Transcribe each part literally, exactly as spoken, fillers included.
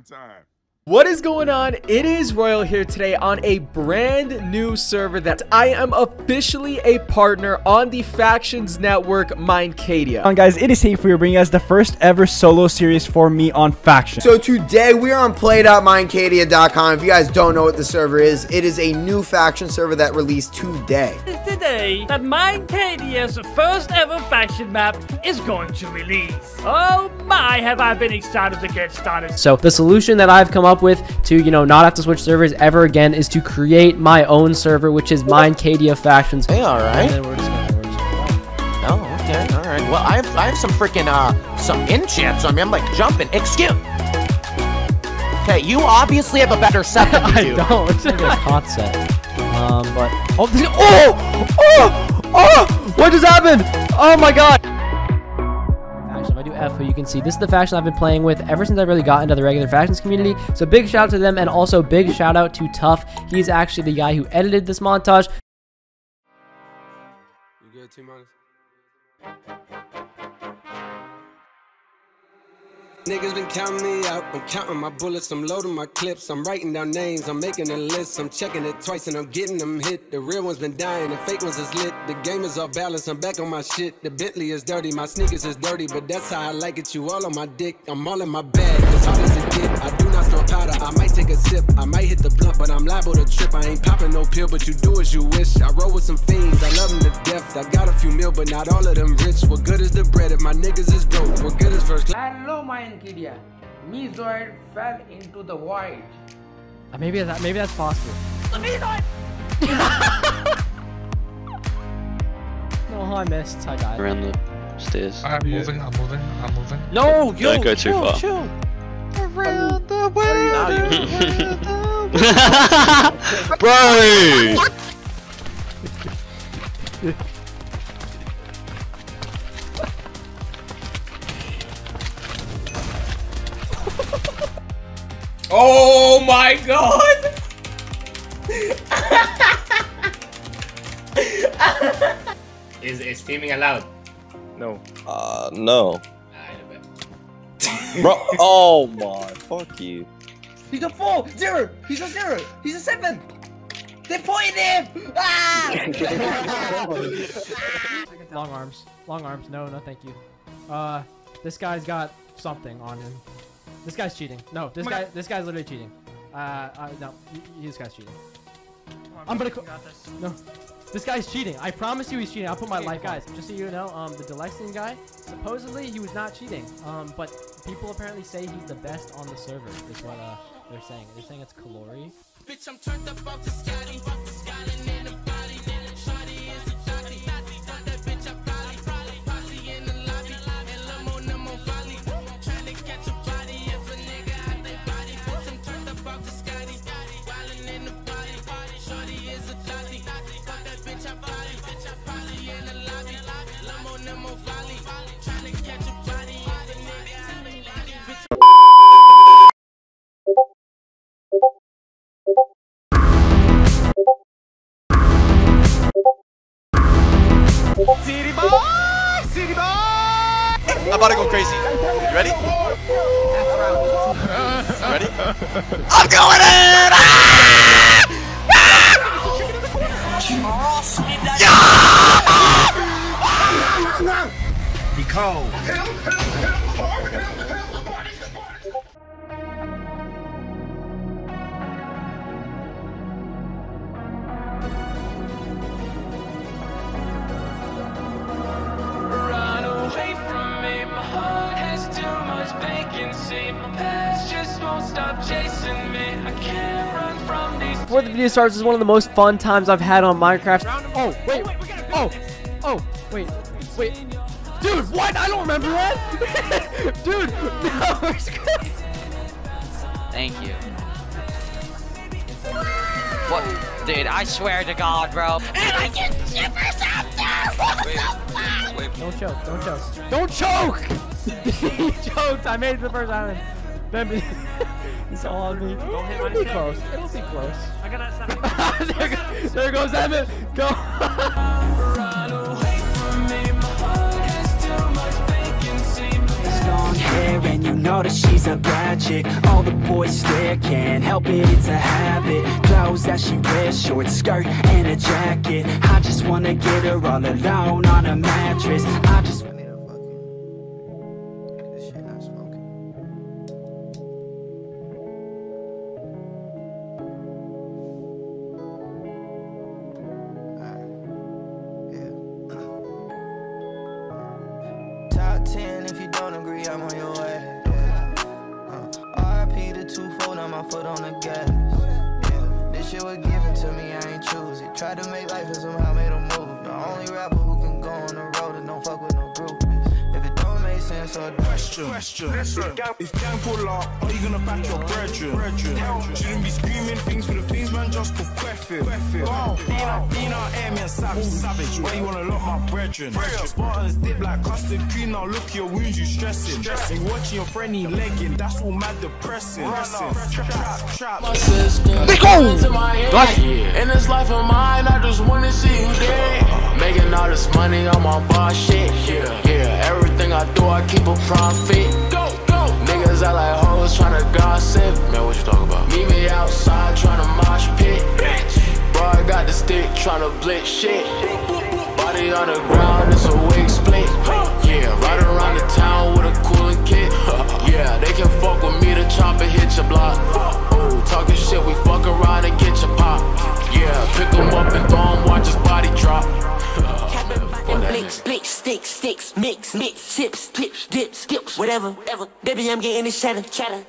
grind time. What is going on? It is Royal here today on a brand new server that I am officially a partner on the Factions Network, Minecadia. On guys, it is Hey for you, bringing us the first ever solo series for me on Factions. So today we are on play dot minecadia dot com. If you guys don't know what the server is, it is a new faction server that released today. It's today that Minecadia's first ever faction map is going to release. Oh my, have I been excited to get started. So the solution that I've come up with to, you know, not have to switch servers ever again is to create my own server, which is Minecadia Factions. Hey, all right. Oh, okay, all right. Well, I have I have some freaking uh some enchants on me. I'm like jumping. Excuse. Okay, you obviously have a better set than I do. don't. It's like a hot set. Um, but oh, oh, oh, oh! What just happened? Oh my God! F, who you can see, this is the faction I've been playing with ever since I really got into the regular factions community, so big shout out to them, and also big shout out to Tuff. He's actually the guy who edited this montage. You good, two niggas been counting me out. I'm counting my bullets, I'm loading my clips, I'm writing down names, I'm making a list, I'm checking it twice and I'm getting them hit. The real one's been dying, the fake ones is lit. The game is off balance, I'm back on my shit. The Bentley is dirty, my sneakers is dirty, but that's how I like it. You all on my dick, I'm all in my bag, as hard as it get. I do not store powder, I might take a sip, I might hit the blunt, but I'm liable to trip. I ain't popping no pill, but you do as you wish. I roll with some fiends, I love them to death. I got a few mil, but not all of them rich. What good is the bread if my niggas is broke? What good is first class? Hello, my Minecadia, MeeZoid fell into the void. Uh, maybe that maybe that's possible. The MeeZoid. No, I missed. I died. Around the stairs. I'm yeah. moving. I'm moving. I'm moving. No, you don't go too yo, far. Chill. Around the world. Bro. Oh my God! is is streaming allowed? No. Uh, no. I don't know. Bro, oh my, fuck you. He's a four, zero. He's a zero. He's a seven. They pointed him. Ah! Long arms, long arms. No, no, thank you. Uh, this guy's got something on him. This guy's cheating. No, this oh guy, God. this guy's literally cheating. Uh, uh no, this guy's cheating. Oh, I'm, I'm gonna. This. No, this guy's cheating. I promise you, he's cheating. I'll put my life, guys. Just so you know, um, the Deluxian guy, supposedly he was not cheating. Um, but people apparently say he's the best on the server. Is what uh they're saying. They're saying it's Calori. Bitch, I'm turned up off the Scotty. City boy, city boy. I'm about to go crazy. You ready? Ready? I'm going in! Ah! Ah! Yeah! Be cold. Before the video starts, this is one of the most fun times I've had on Minecraft. Oh, wait, oh, oh, wait, wait. Dude, what? I don't remember that. Dude, no, we're screwed. Thank you. What? Dude, I swear to God, bro. And I get shivers out there! What the fuck? Don't choke, don't choke. Don't choke! He choked, I made it to the first island. Then he's all on me. Don't hit my close. It'll be close. I got that seven. there, go, there goes Evan. Go. Run away from me. My heart has too much vacancy. It's long hair and you know all that she's a bad chick. All the boys stare, can't help it, it's a habit. Clothes that she wears, short skirt and a jacket. I just wanna get her all alone on a mattress. I just want to fuck this shit, not smoking. Alright, yeah. Top ten, if you don't agree, I'm on your way. two fold on my foot on the gas. Yeah. This shit was given to me, I ain't choose it. Tried to make life and somehow made a move. The only rapper who can go on the road and don't fuck with no groupies. If it don't make sense, I'll question. question. question. If gang pull up, are you gonna back yeah. your brethren? brethren. brethren? Shouldn't be screaming things for the things, man, just for queffing. Nina, air me and savage. savage. Why you wanna lock my brethren? brethren. Spartans dip like custard cream, now look your wounds, you stressing. stressing. You watching your friend, he legging, that's all mad depressing. Trap, trap. My sister, into my head. In this life of mine, I just wanna see you dead. Making all this money on my bar shit. Yeah, yeah, everything I do, I keep a profit. Go, go, niggas out like hoes trying to gossip. Man, what you talking about? Meet me outside trying to mosh pit. Bitch, bro, I got the stick trying to blitz shit. Body on the ground, it's a wig split. Yeah, right around the town with a cooling kit. Yeah, they can fuck with me, the chopper hit your block. Ooh, talking shit, we fuck around and get your pop. Yeah, pick him up and throw him, watch his body drop. Blicks, blicks, sticks, sticks, mix, mix, chips, tips, dips, skips, whatever, whatever. Baby, I'm getting this chatter, chatter.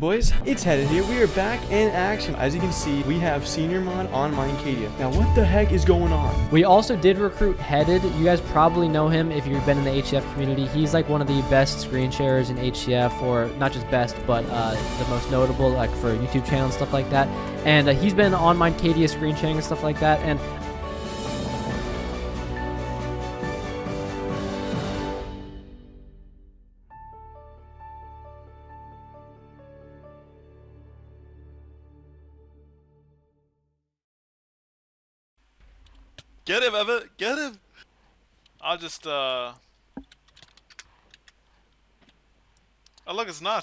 Boys, it's Headed here. We are back in action. As you can see, we have senior mod on Minecadia. Now, what the heck is going on? We also did recruit Headed. You guys probably know him if you've been in the H C F community. He's like one of the best screen sharers in H C F, or not just best, but uh, the most notable, like for YouTube channel and stuff like that. And uh, he's been on Minecadia screen sharing and stuff like that. And get him, Evan! Get him! I'll just, uh... oh, look, it's not.